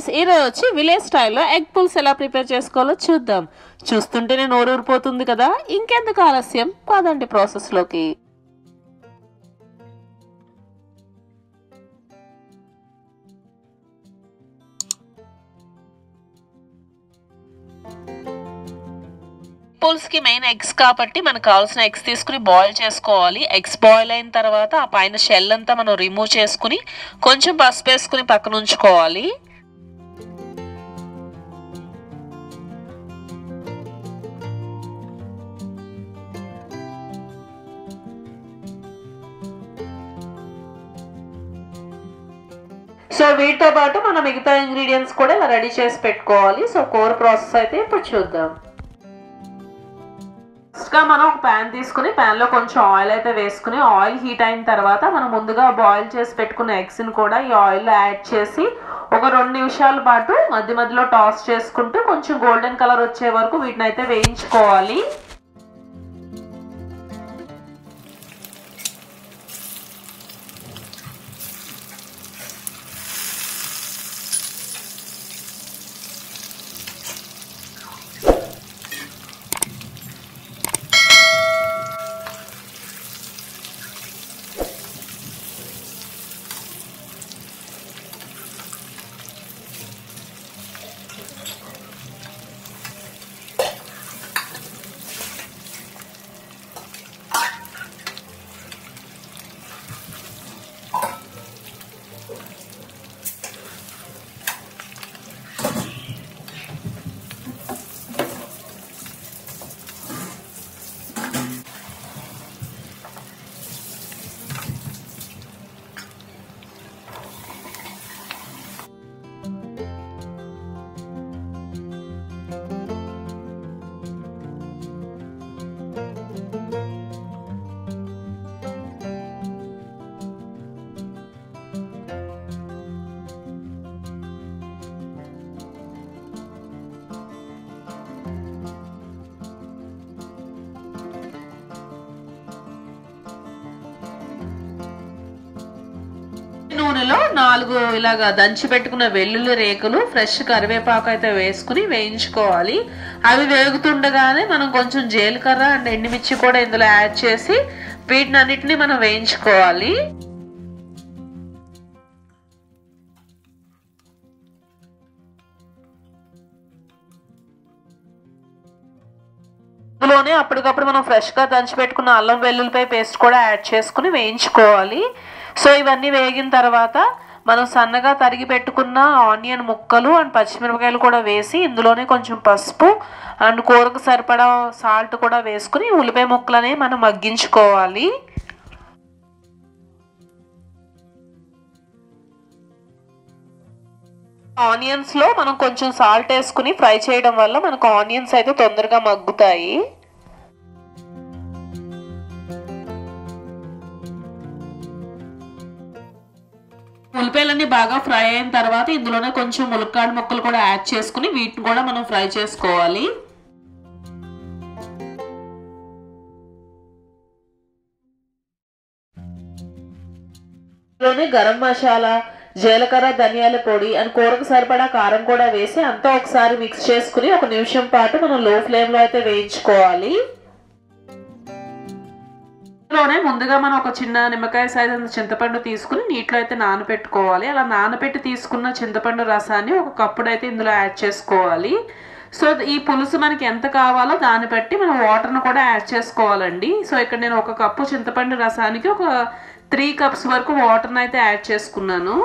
Friends इदे village style egg पुल्स एला प्रिपेर चेसुकोवालो चूद्दाम। चूस्तुंटेने नोरु ऊरिपोतुंदी कदा, इंकेंदुकु आलस्यं पదండి ప్రాసెస్ లోకి। पुल्स की मेन एग्स काबट्टी मनकु कावाल्सिन एग्स तीसुकुनि बॉईल चेसुकोवाली। एग्स बॉईल अयिन तर्वात आ पैन शेल अंता मनं रिमूव चेसुकुनि कोंచెం పసుపు వేసుకుని పక్కన ఉంచుకోవాలి। సో వీటితో పాటు మనం మిగతా ఇంగ్రీడియెంట్స్ కూడా ఇలా రెడీ చేసి పెట్టుకోవాలి। సో కోర్ ప్రాసెస్ అయితే ఇప్పుడు చూద్దాం। ఇంకా మనం pan తీసుకొని pan లో కొంచెం ఆయిల్ అయితే వేసుకొని ఆయిల్ హీట్ అయిన తర్వాత మనం ముందుగా బాయిల్ చేసి పెట్టుకున్న ఎగ్స్ ని కూడా ఈ ఆయిల్ లో యాడ్ చేసి ఒక 2 నిమిషాల పాటు మధ్య మధ్యలో టాస్ చేసుకుంటూ కొంచెం గోల్డెన్ కలర్ వచ్చే వరకు వీటిని అయితే వేయించుకోవాలి। నూనెలో 4 ఇలాగా దంచి పెట్టుకున్న వెల్లుల్లి రేకులు ఫ్రెష్ కరివేపాకు అయితే వేసుకుని వేయించుకోవాలి। అవి వేగుతుండగానే మనం కొంచెం జీలకర్ర అండ్ ఎండుమిర్చి కూడా ఇందులో యాడ్ చేసి వీటిని అన్నిటిని మనం వేయించుకోవాలి। ఇందులోనే అప్పటికప్పుడు మనం ఫ్రెష్ గా దంచి పెట్టుకున్న అల్లం వెల్లుల్లిపాయ పేస్ట్ కూడా యాడ్ చేసుకుని వేయించుకోవాలి। సో ఇవన్నీ వేగిన తర్వాత మనం సన్నగా తరిగి పెట్టుకున్న ఆనియన్ ముక్కలు అండ్ పచ్చిమిరపకాయలు కూడా వేసి ఇందులోనే కొంచెం పసుపు అండ్ కూరకు సరిపడా సాల్ట్ కూడా వేసుకుని ఉల్లిపాయ ముక్కలనే మనం మగ్గించుకోవాలి। ఆనియన్స్ లో మనం కొంచెం సాల్ట్ వేసుకుని ఫ్రై చేయడం వల్ల మనకు ఆనియన్స్ అయితే తొందరగా మగ్గుతాయి। ఉల్లిపాయలన్నీ బాగా ఫ్రై అయిన తర్వాత ఇందులోనే కొంచెం ములక్కాడ ముక్కలు కూడా యాడ్ చేసుకుని వీటిని కూడా మనం ఫ్రై చేసుకోవాలి। ఇందులోనే గరం మసాలా జీలకర్ర ధనియాల పొడి అండ్ కూరకు సరిపడా కారం కూడా వేసి అంతా ఒకసారి మిక్స్ చేసుకుని ఒక నిమిషం పాటు మనం లో ఫ్లేమ్ లో అయితే వేయించుకోవాలి। ముందుగా మనం ఒక చిన్న నిమ్మకాయ సైజు చింతపండు తీసుకుని నీటిలో అయితే నానబెట్టుకోవాలి। అలా నానబెట్టి తీసుకున్న చింతపండు రసాన్ని ఒక కప్పు అయితే ఇందులో యాడ్ చేసుకోవాలి। సో ఈ పులుసు మనకి ఎంత కావాలో దాన్ని బట్టి మనం వాటర్ను కూడా యాడ్ చేసుకోవాలండి। సో ఇక్కడ నేను ఒక కప్పు చింతపండు రసానికి ఒక 3 కప్స్ వరకు వాటర్ని అయితే యాడ్ చేసుకున్నాను।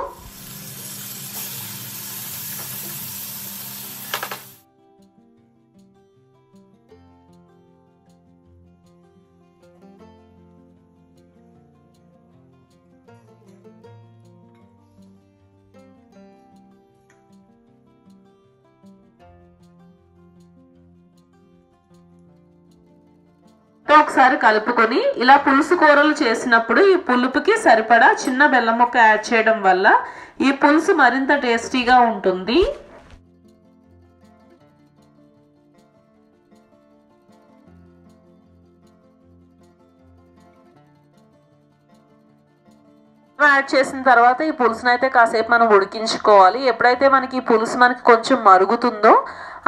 ఒకసారి కలుపుకొని ఇలా పులుసు కూరలు చేసినప్పుడు ఈ పులుపుకి సరిపడా చిన్న బెల్లం ముక్క యాడ్ చేయడం వల్ల ఈ పులుసు మరింత టేస్టీగా ఉంటుంది। యాడ్ చేసిన తర్వాత ఈ పులుసుని అయితే కాసేపు మనం ఉడికించుకోవాలి. ఎప్పుడైతే మనకి ఈ పులుసు మనకి కొంచెం మరుగుతుందో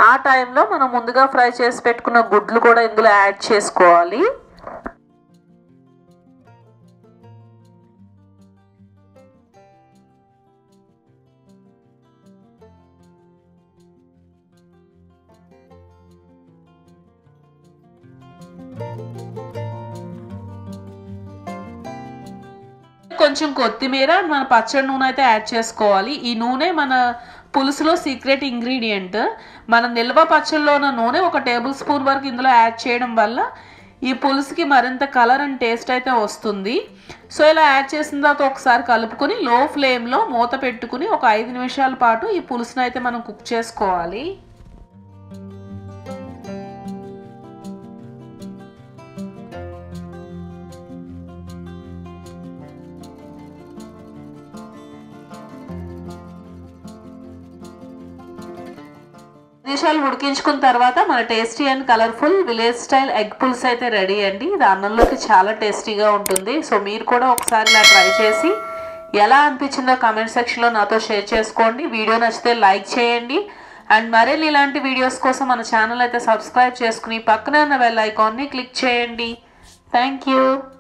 ఆ టైంలో మనం ముందుగా ఫ్రై చేసి పెట్టుకున్న గుడ్లు కూడా ఇందులో యాడ్ చేసుకోవాలి. కొంచెం కొత్తిమీర మన పచ్చడి నూనె అయితే యాడ్ చేసుకోవాలి. ఈ నూనె మన పులుసులో సీక్రెట్ ఇంగ్రీడియంట్. మన నిల్వ పచ్చళ్ళలో ఉన్న నూనె 1 టేబుల్ స్పూన్ వరకు ఇందులో యాడ్ చేయడం వల్ల ఈ పులుసుకి మరింత కలర్ అండ్ టేస్ట్ అయితే వస్తుంది. సో ఇలా యాడ్ చేసిన తర్వాత ఒకసారి కలుపుకొని లో ఫ్లేమ్లో మూత పెట్టుకుని ఒక 5 నిమిషాల పాటు ఈ పులుసును అయితే మనం కుక్ చేసుకోవాలి. నిమిషాలు ఉడికించుకున్న తర్వాత మన tasty and colourful village style egg పులుసు అయితే రెడీ అండి. ఇది అన్నంలోకి చాలా టేస్టీగా ఉంటుంది. సో మీరు కూడా ఒకసారి ఇలా ట్రై చేసి ఎలా అనిపించిందో కామెంట్ సెక్షన్లో నాతో షేర్ చేసుకోండి. వీడియో నచ్చితే లైక్ చేయండి అండ్ మరిన్ని ఇలాంటి వీడియోస్ కోసం మన ఛానల్ అయితే సబ్స్క్రైబ్ చేసుకుని పక్కనే ఉన్న బెల్ ఐకాన్ని క్లిక్ చేయండి. థ్యాంక్